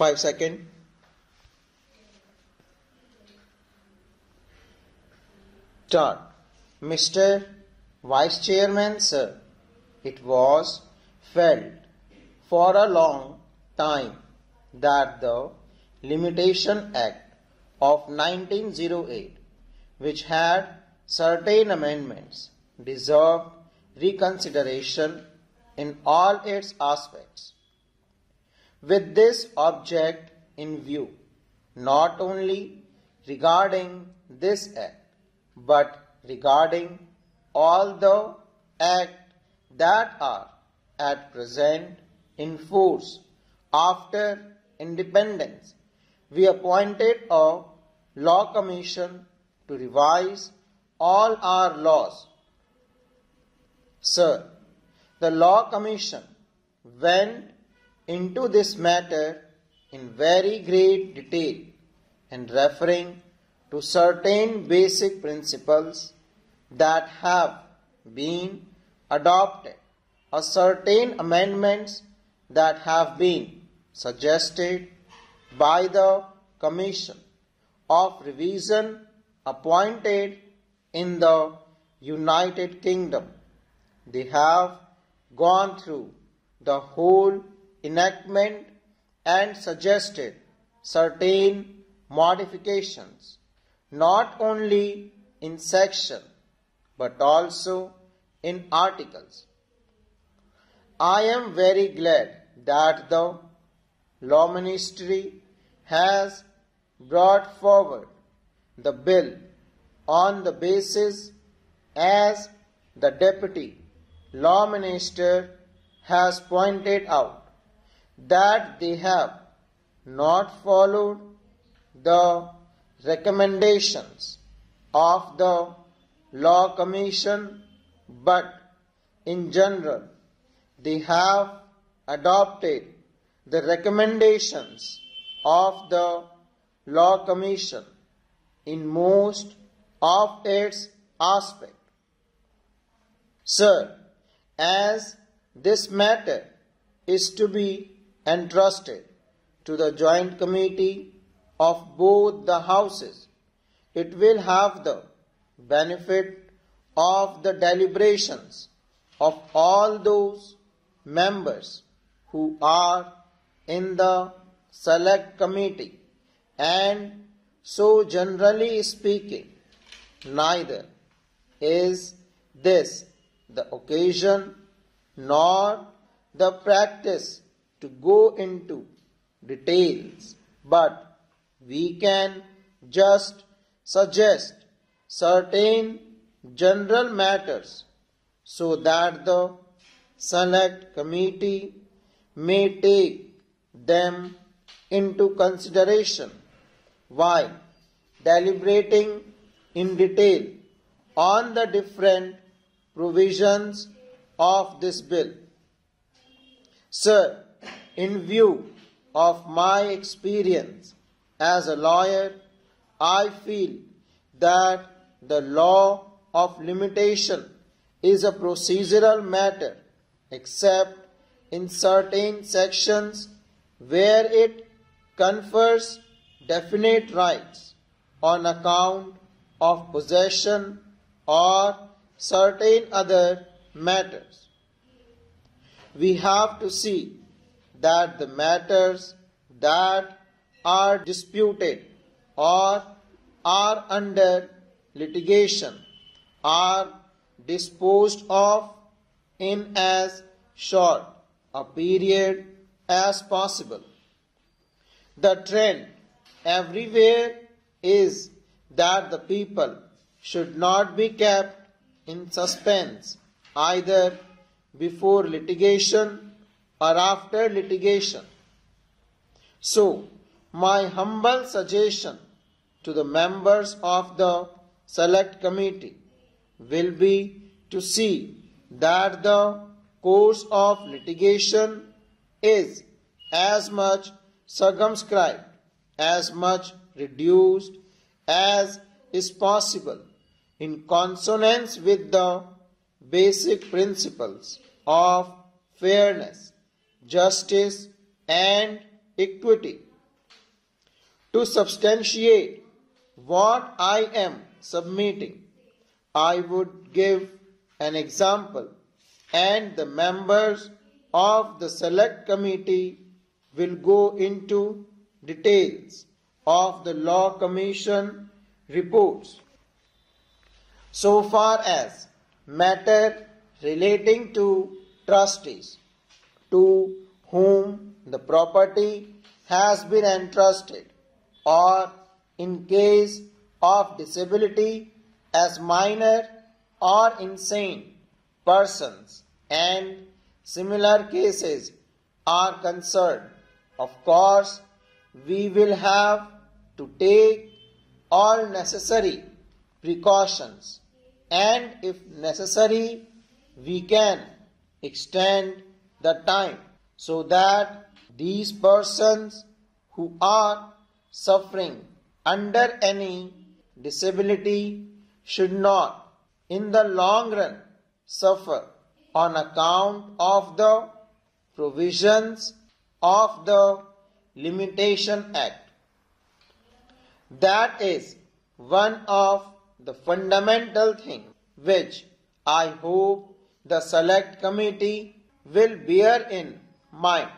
5 seconds. 10. Mr. Vice Chairman, sir, it was felt for a long time that the Limitation Act of 1908, which had certain amendments, deserved reconsideration in all its aspects. With this object in view, not only regarding this act, but regarding all the acts that are at present in force after independence, we appointed a law commission to revise all our laws. Sir, the law commission went into this matter in very great detail, and referring to certain basic principles that have been adopted or certain amendments that have been suggested by the Commission of Revision appointed in the United Kingdom, they have gone through the whole enactment and suggested certain modifications, not only in section but also in articles. I am very glad that the Law Ministry has brought forward the bill on the basis as the Deputy Law Minister has pointed out that they have not followed the recommendations of the Law Commission, but in general they have adopted the recommendations of the Law Commission in most of its aspects. Sir, as this matter is to be entrusted to the Joint Committee of both the houses, it will have the benefit of the deliberations of all those members who are in the Select Committee, and so generally speaking, neither is this the occasion nor the practice to go into details, but we can just suggest certain general matters so that the Select Committee may take them into consideration while deliberating in detail on the different provisions of this bill. Sir, in view of my experience as a lawyer, I feel that the law of limitation is a procedural matter, except in certain sections where it confers definite rights on account of possession or certain other matters. We have to see that the matters that are disputed or are under litigation are disposed of in as short a period as possible. The trend everywhere is that the people should not be kept in suspense either before litigation or after litigation. So, my humble suggestion to the members of the Select Committee will be to see that the course of litigation is as much circumscribed, as much reduced as is possible in consonance with the basic principles of fairness, justice, and equity. To substantiate what I am submitting, I would give an example, and the members of the select committee will go into details of the Law Commission reports. So far as matter relating to trustees to whom the property has been entrusted, or in case of disability as minor or insane persons and similar cases are concerned, of course, we will have to take all necessary precautions, and if necessary, we can extend the time so that these persons who are suffering under any disability should not in the long run suffer on account of the provisions of the Limitation Act. That is one of the fundamental things which I hope the Select Committee will bear in mind.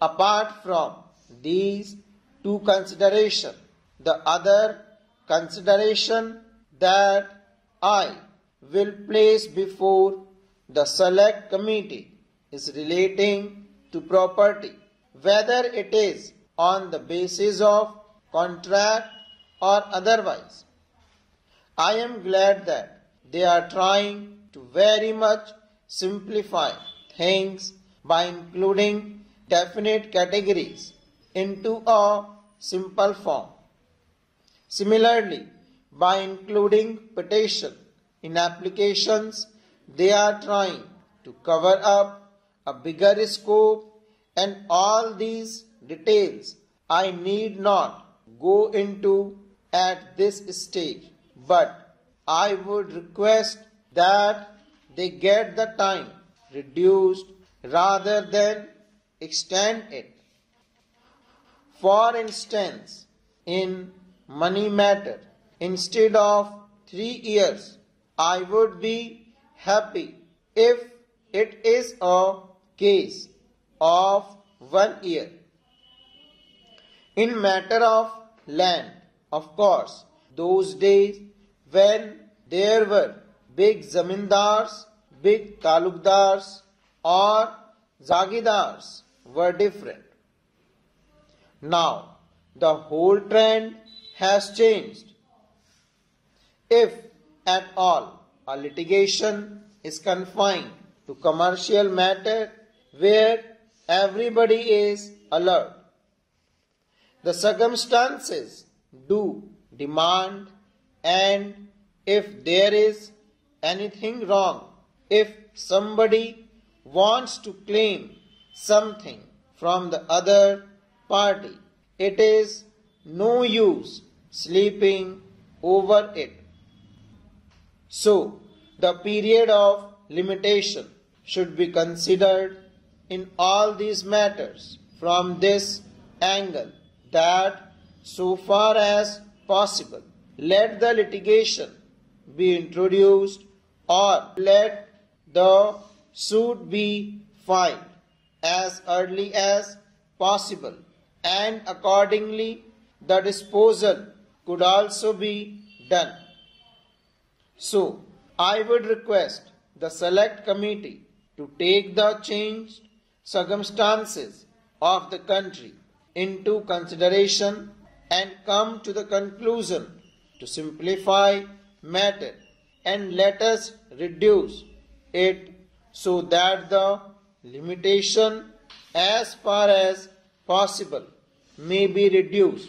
Apart from these two considerations, the other consideration that I will place before the Select Committee is relating to property, whether it is on the basis of contract or otherwise. I am glad that they are trying to very much simplify things by including definite categories into a simple form. Similarly, by including petition in applications, they are trying to cover up a bigger scope, and all these details I need not go into at this stage, but I would request that they get the time reduced rather than extend it. For instance, in money matter, instead of 3 years, I would be happy if it is a case of 1 year. In matter of land, of course, those days when there were big zamindars, big talukdars or zagidars were different. Now the whole trend has changed. If at all a litigation is confined to commercial matter where everybody is alert, the circumstances do demand, and if there is anything wrong, if somebody wants to claim something from the other party, it is no use sleeping over it. So the period of limitation should be considered in all these matters from this angle, that so far as possible, let the litigation be introduced or let the suit be filed as early as possible, and accordingly the disposal could also be done. So I would request the Select Committee to take the change circumstances of the country into consideration and come to the conclusion to simplify matter, and let us reduce it so that the limitation as far as possible may be reduced.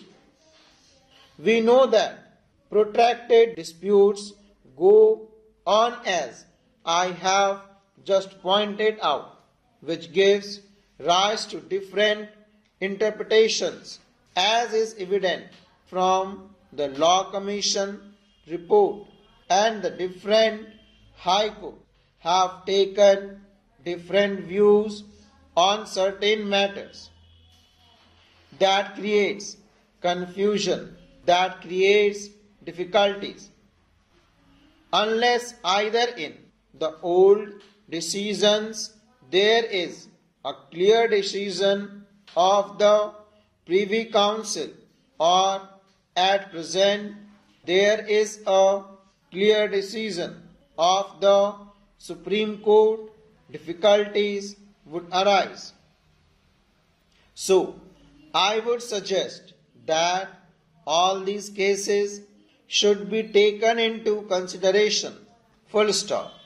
We know that protracted disputes go on, as I have just pointed out, which gives rise to different interpretations, as is evident from the Law Commission report, and the different High Court have taken different views on certain matters. that creates confusion, that creates difficulties. Unless either in the old decisions there is a clear decision of the Privy Council, or at present there is a clear decision of the Supreme Court, difficulties would arise. So, I would suggest that all these cases should be taken into consideration. Full stop.